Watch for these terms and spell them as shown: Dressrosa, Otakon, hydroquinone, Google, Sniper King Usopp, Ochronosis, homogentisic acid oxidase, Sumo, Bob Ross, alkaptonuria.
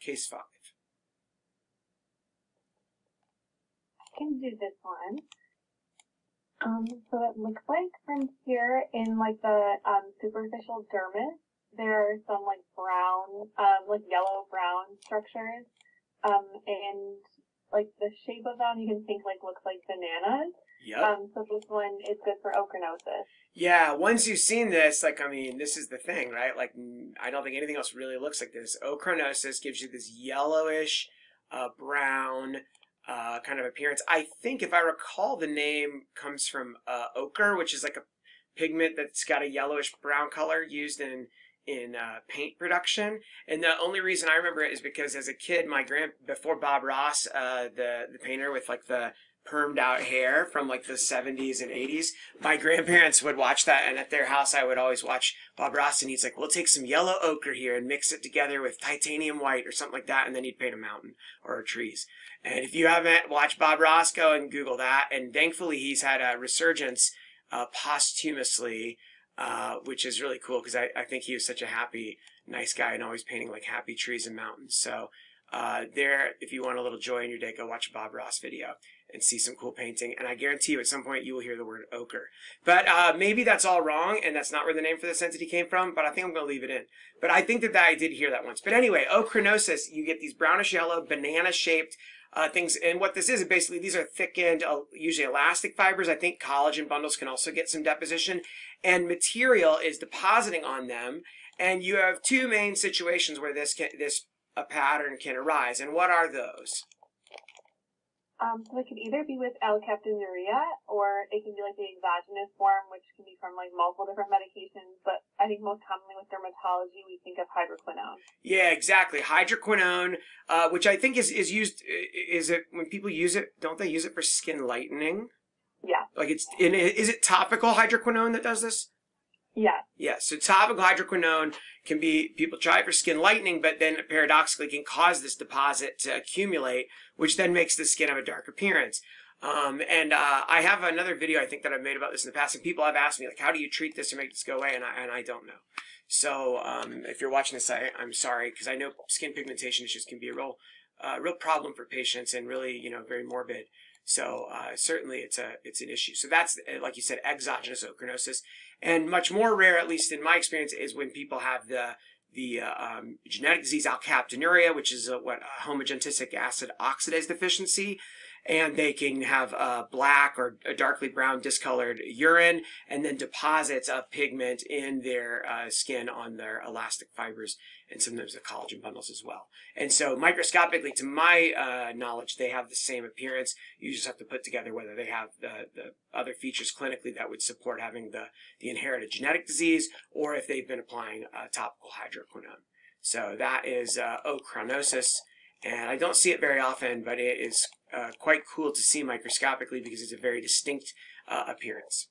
case 5. I can do this one. So it looks like from here in like the superficial dermis, there are some like brown, like yellow-brown structures, and like the shape of them you can think like looks like bananas. Yep. So this one is good for ochronosis. Yeah, once you've seen this, like, I mean, this is the thing, right? Like, I don't think anything else really looks like this. Ochronosis gives you this yellowish, brown, kind of appearance. I think, if I recall, the name comes from ochre, which is like a pigment that's got a yellowish brown color used in paint production. And the only reason I remember it is because as a kid, my before Bob Ross, the painter with like the permed out hair from like the 70s and 80s, my grandparents would watch that, and at their house I would always watch Bob Ross, and he's like, we'll take some yellow ochre here and mix it together with titanium white or something like that, and then he'd paint a mountain or trees. And if you haven't watched Bob Ross, go and Google that. And thankfully he's had a resurgence posthumously, which is really cool, because I think he was such a happy, nice guy and always painting like happy trees and mountains. So there, if you want a little joy in your day, go watch a Bob Ross video and see some cool painting. And I guarantee you at some point you will hear the word ochre. But maybe that's all wrong and that's not where the name for this entity came from, but I think I'm going to leave it in. But I think that I did hear that once. But anyway, ochronosis, you get these brownish yellow, banana-shaped things. And what this is basically, these are thickened, usually elastic fibers. I think collagen bundles can also get some deposition. And material is depositing on them. And you have two main situations where a pattern can arise. And what are those? So it could either be with alkaptonuria, or it can be like the exogenous form, which can be from like multiple different medications. But I think most commonly with dermatology, we think of hydroquinone. Yeah, exactly. Hydroquinone, which I think is used, when people use it, don't they use it for skin lightening? Yeah. Like is it topical hydroquinone that does this? Yeah. Yeah. So topical hydroquinone can be, people try it for skin lightening, but then paradoxically can cause this deposit to accumulate, which then makes the skin have a dark appearance. I have another video I think that I've made about this in the past, and people have asked me, like, how do you treat this or make this go away? And I don't know. So if you're watching this, I'm sorry, because I know skin pigmentation issues can be a real problem for patients, and really, you know, very morbid. So certainly it's an issue. So that's, like you said, exogenous ochronosis. And much more rare, at least in my experience, is when people have the genetic disease alkaptonuria, which is a homogentisic acid oxidase deficiency, and they can have black or a darkly brown discolored urine, and then deposits of pigment in their skin on their elastic fibers, and sometimes the collagen bundles as well. And so microscopically, to my knowledge, they have the same appearance. You just have to put together whether they have the other features clinically that would support having the inherited genetic disease, or if they've been applying topical hydroquinone. So that is ochronosis. And I don't see it very often, but it is quite cool to see microscopically because it's a very distinct appearance.